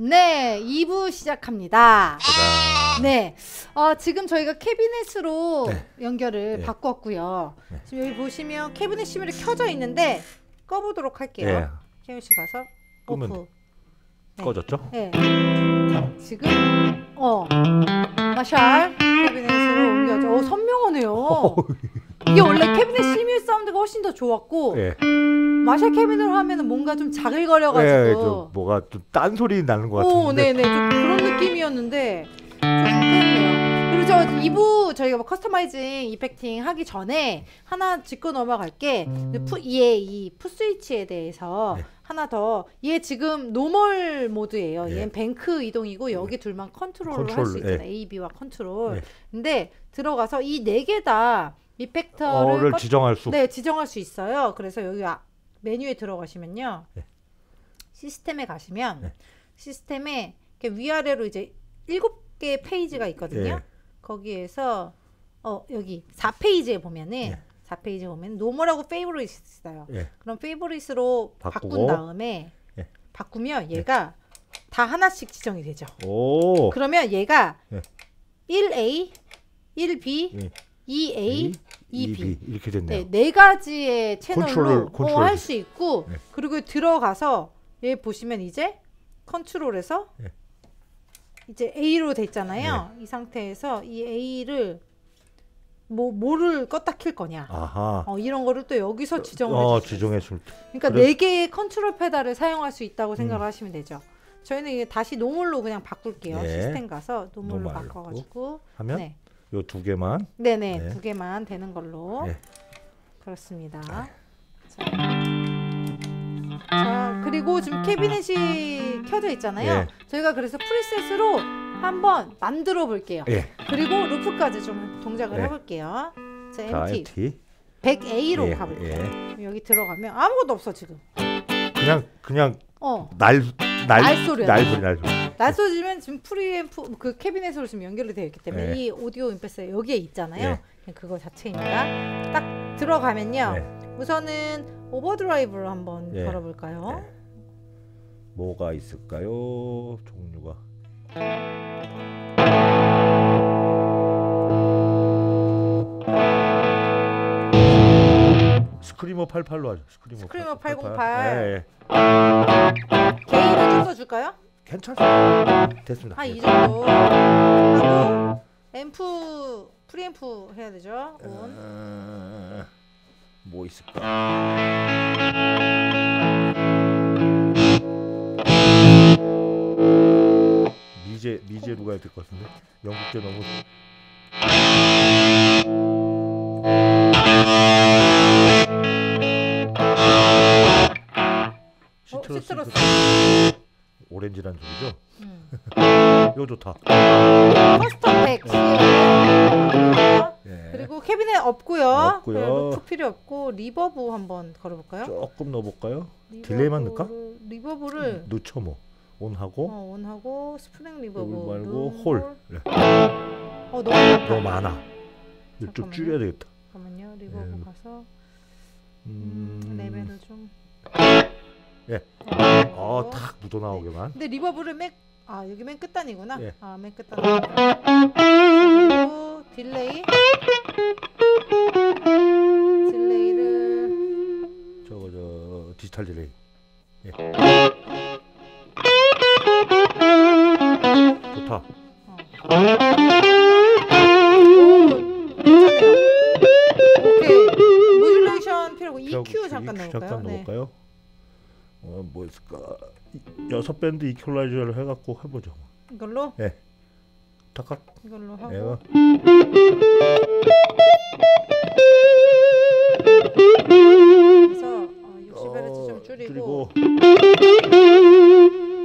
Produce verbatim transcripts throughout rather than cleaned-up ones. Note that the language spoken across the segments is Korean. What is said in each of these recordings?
네, 이 부 시작합니다. 짜잔. 네, 어, 지금 저희가 캐비넷으로 네. 연결을 네. 바꿨고요. 네. 지금 여기 보시면 캐비넷 시뮬이 켜져 있는데 꺼보도록 할게요. 케이오 씨 네. 가서 끄면 오프. 네. 꺼졌죠? 네. 지금 어 마샬 캐비넷으로 옮겨져. 어, 선명하네요. 이게 원래 캐비넷 시뮬 사운드가 훨씬 더 좋았고 예. 마샬 캐비넷으로 하면은 뭔가 좀 자글거려가지고 예, 좀 뭐가 좀 딴소리 나는 것 같은데. 오, 네네. 좀 그런 느낌이었는데 좀 괜찮네요. 그리고 저 이 부 저희가 뭐 커스터마이징, 이펙팅 하기 전에 하나 짚고 넘어갈 게 얘 이 풋스위치에 대해서 예. 하나 더, 얘 지금 노멀 모드예요. 예. 얘는 뱅크 이동이고 여기 예. 둘만 컨트롤을 컨트롤, 할 수 있잖아요. 예. A, B와 컨트롤. 예. 근데 들어가서 이 네 개 다 이펙터를 껐... 지정할 수 네, 지정할 수 있어요. 그래서 여기 아, 메뉴에 들어가시면요. 예. 시스템에 가시면 예. 시스템에 위아래로 이제 일곱 개 페이지가 있거든요. 예. 거기에서 어, 여기 사 페이지에 보면은 예. 사 페이지 보면 노멀하고 페이보릿이 있어요. 예. 그럼 페이보릿으로 바꾸고, 바꾼 다음에 예. 바꾸면 얘가 예. 다 하나씩 지정이 되죠. 오. 그러면 얘가 예. 일 에이, 일 비, 예. 이 에이, 이 비, 이 비 이렇게 됐네요. 네, 네 가지의 채널로 할 수 있고 예. 그리고 들어가서 얘 보시면 이제 컨트롤에서 예. 이제 A로 됐잖아요. 예. 이 상태에서 이 A를 뭐 뭐를 껐다 킬 거냐 어, 이런 거를 또 여기서 지정을 어, 지정해 줄. 그러니까 네 개의 컨트롤 페달을 사용할 수 있다고 생각을 음. 하시면 되죠. 저희는 이게 다시 노멀로 그냥 바꿀게요. 네. 시스템 가서 노멀로 바꿔가지고 하면 네. 요 두 개만 네네 네. 두 개만 되는 걸로 네. 그렇습니다. 아. 자. 자 그리고 지금 캐비넷이 켜져 있잖아요. 네. 저희가 그래서 프리셋으로 한번 만들어 볼게요. 예. 그리고 루프까지 좀 동작을 예. 해볼게요. 자, 엠티 백 에이로 예. 가볼게요. 예. 여기 들어가면 아무것도 없어 지금. 그냥 그냥 어. 날, 날, 날소리야. 날소리, 날소리. 날소리면 지금 프리앰프 그 캐비넷으로 지금 연결이 되어 있기 때문에 예. 이 오디오 인풋이 여기에 있잖아요. 예. 그거 자체입니다. 딱 들어가면요. 예. 우선은 오버드라이브로 한번 예. 걸어볼까요? 예. 뭐가 있을까요? 종류가. 스크리머 팔십팔로 하죠. 스크리머, 스크리머 팔백팔. 게임을 쳐서 줄까요? 괜찮습니다. 됐습니다. 한 이 정도 하고 앰프 프리앰프 해야 되죠. 온. 아, 뭐 있을까? 미제 미제로 가야 될 것 같은데 영국제 너무 시트러스, 시트러스. 오렌지란 소리죠? 음. 이거 좋다. 커스텀 백 예. 그리고 캐비넷 없고요. 없고요. 필요 없고 리버브 한번 걸어볼까요? 조금 넣어볼까요? 리버브, 딜레이만 넣을까? 리버브를 넣죠 뭐. 온하고 어, 온하고 스프링 리버브 말고 홀. 홀. 네. 어, 너무 많다. 너무 많아. 좀 줄여야 되겠다. 잠깐만요. 리버브 네. 가서 음, 레벨을 좀 예. 어, 탁 묻어 나오게만. 근데 리버브를 맨 아, 여기 맨 끝단이구나. 예. 아, 맨 끝단. 그리고 딜레이. 딜레이를 저거 저 디지털 딜레이. 예. 좋다. 어. 오케이. 모듈레이션 필요하고 이큐 잠깐 넣을까요? 어, 뭐 있을까? 여섯 밴드 이퀄라이저를 해갖고 해보죠. 이걸로? 네. 탁탁. 이걸로 하고. 에어. 그래서 어, 육십 헤르츠 좀 줄이고. 줄이고.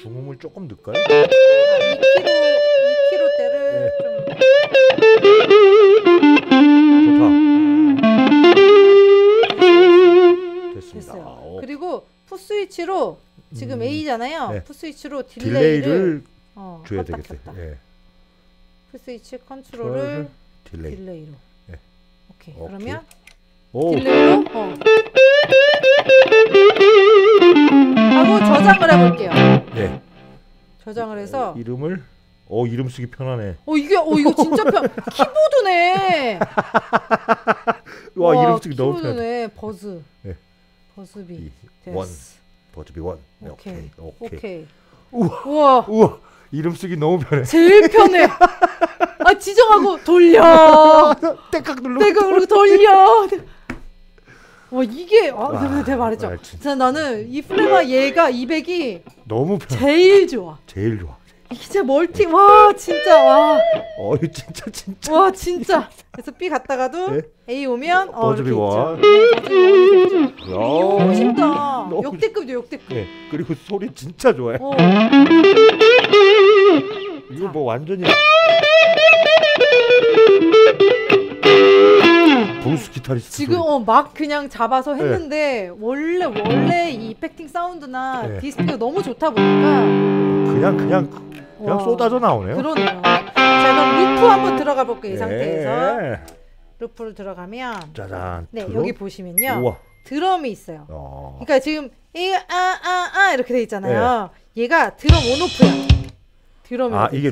중음을 조금 넣을까요? 이 킬로대를 좀 좋다. 됐습니다. 됐어요. 아, 그리고 풋 스위치로 지금 음, A잖아요. 네. 풋 스위치로 딜레이를, 딜레이를 어, 줘야 되겠어요. 예. 풋 스위치 컨트롤을 딜레이. 딜레이로. 예. 오케이. 오케이. 그러면 오. 딜레이로. 어. 하고 저장을 해볼게요. 예. 저장을 해서 어, 이름을 어 이름 쓰기 편하네. 어 이게 어 이거 진짜 편. 키보드네. 와, 와 이름 쓰기 키보드네. 너무 편해. 버즈. 네. 버즈비. 원. 버즈비 원. 네, 오케이. 오케이. 오케이. 우와. 우와. 우와. 이름 쓰기 너무 편해. 제일 편해. 아 지정하고 돌려. 떼깍 누르고. 떼깍 누르고 돌려. 와 이게 아 내가, 내가 말했죠. 아, 진짜 나는 이 플래마 얘가 이백이 너무 편해. 제일 좋아. 제일 좋아. 이제 멀티 와 진짜 와. 어 진짜 진짜. 와 진짜. 그래서 B 갔다가도 네? A 오면 어 이렇게 있죠. 이게 너무 쉽다. 역대급이죠 역대급. 네. 그리고 소리 진짜 좋아요. 어. 이거 뭐 완전히 블루스 기타리스트 지금 어 막 그냥 잡아서 했는데 네. 원래 원래 이 이펙팅 사운드나 네. 디스피가 너무 좋다 보니까 그냥 그냥 그냥 와, 쏟아져 나오네요. 그러네요. 자 그럼 루프 한번 들어가 볼게요. 네. 이 상태에서 루프를 들어가면 짜잔. 네 드럼? 여기 보시면요. 우와. 드럼이 있어요. 어. 그러니까 지금 아아아 아, 아 이렇게 돼 있잖아요. 네. 얘가 드럼 온오프야. 드럼이 아 이게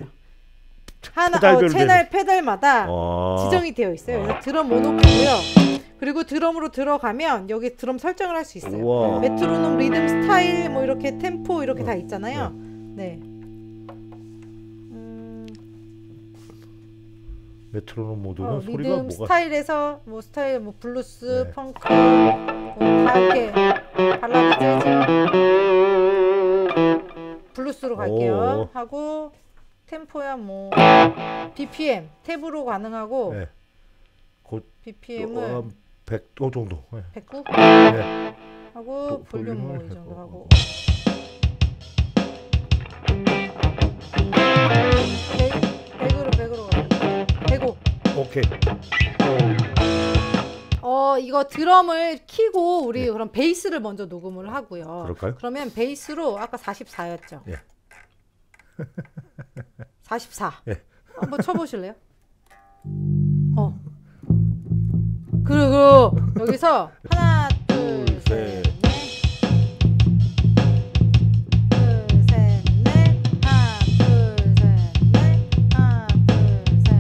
하나 어, 채널 페달마다 어 지정이 되어 있어요. 그래서 드럼 온오프고요. 그리고 드럼으로 들어가면 여기 드럼 설정을 할 수 있어요. 메트로놈, 리듬, 스타일, 뭐 이렇게 템포 이렇게 어, 다 있잖아요. 네. 네. 음... 메트로놈 모드는 어, 소리가 리듬, 뭐가? 스타일에서 뭐 스타일, 뭐 블루스, 네. 펑크, 뭐 다 이렇게 발라드, 재즈. 블루스로 갈게요. 오. 하고. 템포야 뭐 비피엠 탭으로 가능하고 네. 비피엠은 백 도 정도 네. 백구? 네. 하고 도, 볼륨 뭐 이 정도 하고 백으로 백으로 가요. 백오 오케이. 어 이거 드럼을 키고 우리 네. 그럼 베이스를 먼저 녹음을 하고요. 그럴까요? 그러면 베이스로 아까 사십사였죠? 예. 사십사. 예. 한번 쳐보실래요? 어. 그리고 여기서 하나, 둘, 둘 셋, 넷. 둘, 셋, 넷. 하나, 둘, 셋, 넷. 하나, 둘, 셋, 넷. 셋, 넷. 하나, 둘, 셋, 넷.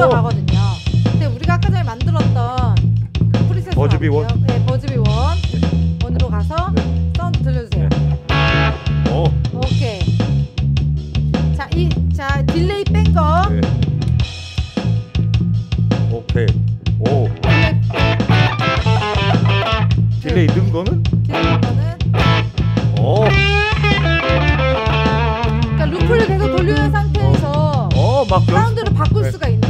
돌아가거든요. 근데 우리가 아까 전에 만들었던 그 프리셋 버즈비 원, 네 버즈비 원 원으로 가서 네. 사운드 들려주세요. 네. 오. 오케이. 자, 이, 자 딜레이 뺀 거. 네. 오케이. 오. 딜레이, 딜레이 넣은 거는? 딜레이 넣은 거는? 오. 그러니까 루프를 계속 돌리는 상태에서 어, 막 사운드를 바꿀 네. 수가 있는.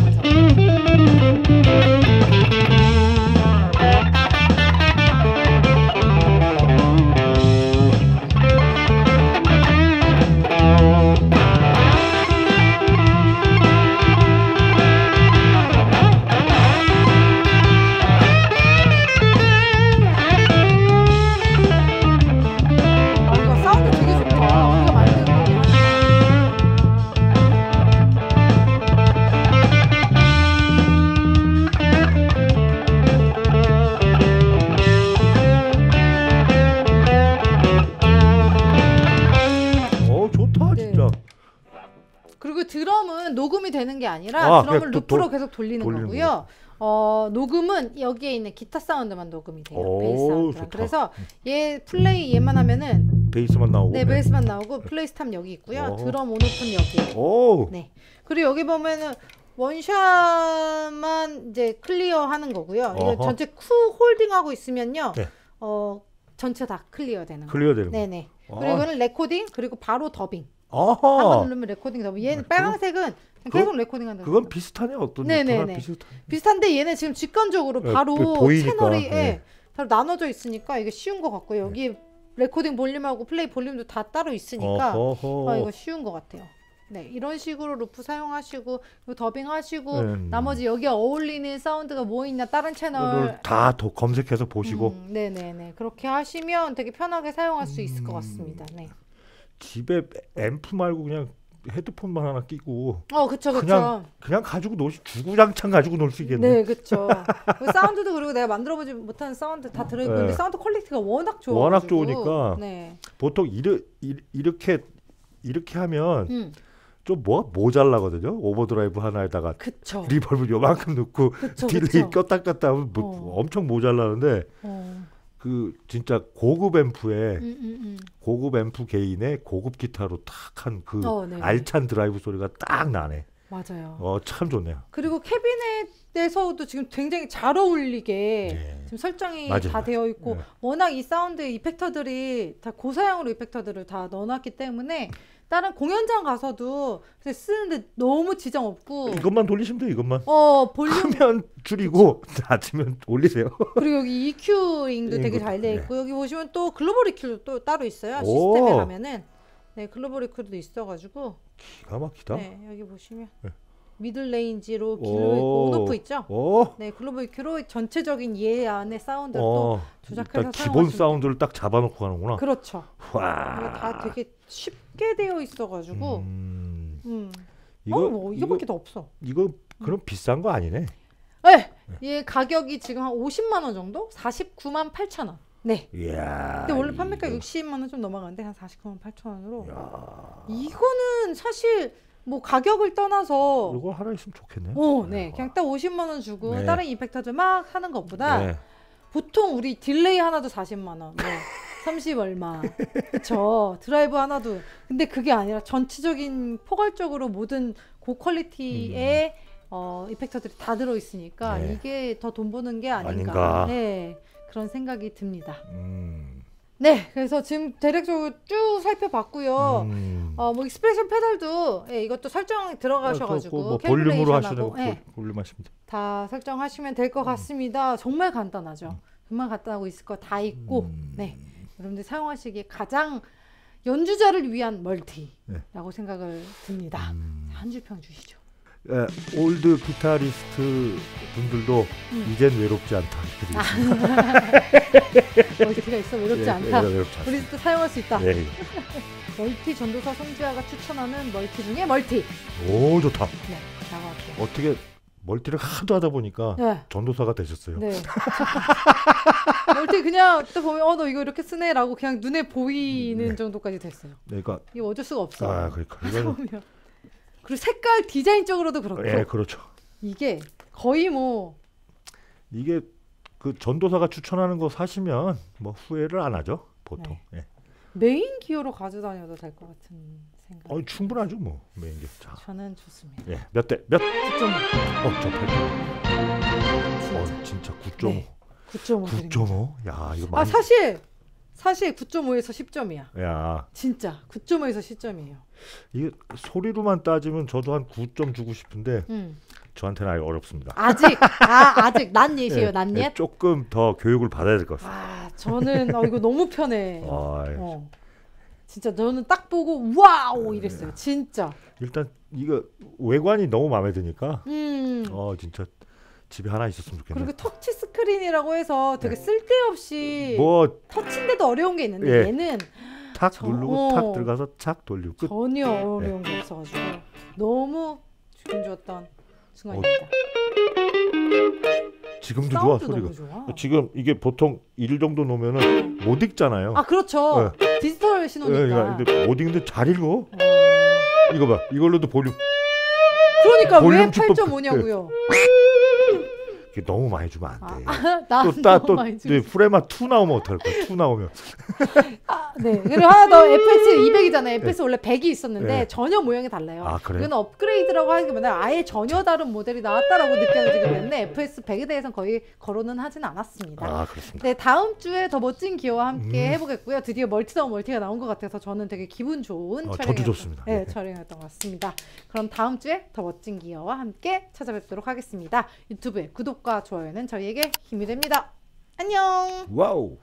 녹음이 되는 게 아니라 아, 드럼을 루프로 도, 계속 돌리는, 돌리는 거고요. 거예요. 어, 녹음은 여기에 있는 기타 사운드만 녹음이 돼요. 오, 베이스 사운드랑. 그래서 얘 플레이 얘만 하면은 베이스만 나오고 네, 네. 베이스만 나오고 플레이 스탑 여기 있고요. 오. 드럼 온오프는 여기. 오. 네. 그리고 여기 보면은 원샷만 이제 클리어 하는 거고요. 이거 전체 쿠 홀딩하고 있으면요. 네. 어, 전체 다 클리어 되는 거예요. 클리어 되는 거. 네, 네. 그리고 이거는 레코딩 그리고 바로 더빙. 한번 누르면 레코딩 더빙. 얘는 빨간색은 계속 레코딩한다. 그건 비슷하네. 어떤 네네네. 비슷한. 비슷한데 얘는 지금 직관적으로 네, 바로 보이니까. 채널이 네. 예, 바로 나눠져 있으니까 이게 쉬운 것 같고요. 여기 네. 레코딩 볼륨하고 플레이 볼륨도 다 따로 있으니까 아, 이거 쉬운 것 같아요. 네, 이런 식으로 루프 사용하시고 더빙하시고 네. 나머지 여기에 어울리는 사운드가 뭐 있나 다른 채널 다 도, 검색해서 보시고 음, 네네네 그렇게 하시면 되게 편하게 사용할 수 있을 음... 것 같습니다. 네. 집에 앰프 말고 그냥 헤드폰만 하나 끼고 어, 그쵸, 그쵸. 그냥, 그냥 가지고 놀 수, 주구장창 가지고 놀 수 있겠네. 네, 그쵸. 사운드도 그리고 내가 만들어보지 못한 사운드 다 들어있고 네. 근데 사운드 퀄리티가 워낙 좋아 워낙 좋으니까 네. 보통 이르, 이르, 이렇게 이렇게 하면 음. 좀 뭐가 모자라거든요. 오버드라이브 하나에다가 그쵸. 리버브 요만큼 넣고 그쵸, 딜레이 그쵸. 꼈다 꼈다 하면 뭐, 어. 엄청 모자라는데 어. 그 진짜 고급 앰프에 음, 음, 음. 고급 앰프 개인의 고급 기타로 탁 한 그 어, 네. 알찬 드라이브 소리가 딱 나네. 맞아요. 어, 참 좋네요. 그리고 캐비넷에서도 지금 굉장히 잘 어울리게 네. 지금 설정이 맞아요. 다 되어 있고 네. 워낙 이 사운드 이펙터들이 다 고사양으로 이펙터들을 다 넣어놨기 때문에 다른 공연장 가서도 쓰는데 너무 지장 없고 이것만 돌리시면 돼요. 이것만 어 볼륨 크면 줄이고 낮으면 올리세요. 그리고 여기 이큐링도 되게 잘 되어 있고 네. 여기 보시면 또 글로벌 이큐도 또 따로 있어요. 오. 시스템에 가면은 네 글로벌 이큐도 있어가지고 기가 막히다. 네 여기 보시면 네. 미들 레인지로 온오프 있죠. 오. 네 글로벌 이큐로 전체적인 얘 안의 사운드를 또 조작해서 기본 사운드를 딱 잡아놓고 가는구나. 그렇죠. 와. 다 되게 쉽게 되어 있어가지고 음... 음. 이거 어, 뭐, 이거밖에 더 없어. 이거 그럼 음. 비싼 거 아니네. 네, 얘 가격이 지금 한 오십만 원 정도, 사십구만 팔천 원. 네. 이야, 근데 원래 판매가 이거... 육십만 원 좀 넘어가는데 한 사십구만 팔천 원으로. 이야... 이거는 사실 뭐 가격을 떠나서 이거 하나 있으면 좋겠네. 오, 네, 와. 그냥 딱 오십만 원 주고 네. 다른 이펙터들 막 하는 것보다 네. 보통 우리 딜레이 하나도 사십만 원. 네. 삼십 얼마 그쵸 드라이브 하나도 근데 그게 아니라 전체적인 포괄적으로 모든 고퀄리티의 음. 어, 이펙터들이 다 들어있으니까 네. 이게 더 돈 버는 게 아닌가, 아닌가. 네, 그런 생각이 듭니다. 음. 네 그래서 지금 대략적으로 쭉 살펴봤고요. 음. 어, 뭐 익스프레션 페달도 예, 이것도 설정 들어가셔가지고 어, 뭐 볼륨으로 하시는 예, 볼륨 하시면 돼요. 다 설정하시면 될 것 같습니다. 음. 정말 간단하죠. 정말 간단하고 있을 거 다 있고 음. 네. 여러분들 사용하시기에 가장 연주자를 위한 멀티라고 네. 생각을 듭니다. 음... 한 줄 평 주시죠. 예, 올드 기타리스트 분들도 음. 이젠 외롭지 않다. 아, 멀티가 있어 외롭지 예, 않다. 예, 외롭지 우리 또 사용할 수 있다. 예, 예. 멀티 전도사 송지아가 추천하는 멀티 중에 멀티. 오 좋다. 네, 나가볼게요. 어떻게 멀티를 하도 하다 보니까 네. 전도사가 되셨어요. 네. 멀티 그냥 또 보면 어 너 이거 이렇게 쓰네라고 그냥 눈에 보이는 네. 정도까지 됐어요. 네, 그러니까 이거 어쩔 수가 없어. 아, 그러니까 이거는... 그리고 색깔 디자인적으로도 그렇고. 예, 그렇죠. 이게 거의 뭐 이게 그 전도사가 추천하는 거 사시면 뭐 후회를 안 하죠 보통. 네. 예. 메인 기어로 가져다녀도 될 것 같은. 어 충분하죠 뭐 메인 기타. 저는 좋습니다. 예, 몇 대 몇? 구 점 오. 어, 저 팔. 어, 진짜 구 점 오. 네, 구 점 오. 구 점 오. 야, 이거 많이. 아, 사실 사실 구 점 오에서 십 점이야. 야. 진짜 구 점 오에서 십 점이에요. 이게 소리로만 따지면 저도 한 구 점 주고 싶은데 음. 저한테는 아예 어렵습니다. 아직 아, 아직 난 예시예요. 예, 난 예. 예. 조금 더 교육을 받아야 될 것 같습니다. 아, 저는 어, 이거 너무 편해. 아, 예. 어. 진짜 너는 딱 보고 와우 이랬어요. 진짜. 일단 이거 외관이 너무 마음에 드니까. 음. 어 진짜 집에 하나 있었으면 좋겠네요. 그리고 터치 스크린이라고 해서 되게 네. 쓸데없이 뭐 터치인데도 어려운 게 있는데 예. 얘는 탁 저, 누르고 어. 탁 들어가서 착 돌리고 끝. 전혀 어려운 네. 게 없어가지고 너무 기분 좋았던 순간입니다. 어. 지금도 좋아 소리가. 좋아. 지금 이게 보통 일 정도 놓으면은 못 읽잖아요. 아 그렇죠. 네. 디지털 신호니까. 네, 근데 못 읽는데 잘 읽어. 어... 이거 봐. 이걸로도 볼륨. 그러니까 볼륨 왜 팔 점 오냐고요. 이게 너무 많이 주면 안 돼. 아, 나 또, 나, 또 네, 프레마 이 나오면 어떡할 거야? 이 나오면. 아, 네. 그리고 하나 더 에프에스 이백이잖아요. 에프에스 네. 원래 백이 있었는데 네. 전혀 모양이 달라요. 아, 그래요? 이건 업그레이드라고 하기보다 아예 전혀 다른 모델이 나왔다라고 느껴지기 때문에 에프에스 백에 대해서는 거의 거론은 하진 않았습니다. 아, 그렇습니다. 네, 다음 주에 더 멋진 기호와 함께 음. 해보겠고요. 드디어 멀티다운 멀티가 나온 것 같아서 저는 되게 기분 좋은 어, 촬영이었던, 저도 좋습니다. 네, 네. 촬영이었던 것 같습니다. 그럼 다음 주에 더 멋진 기호와 함께 찾아뵙도록 하겠습니다. 유튜브에 구독 구독과 좋아요는 저희에게 힘이 됩니다. 안녕. 와우.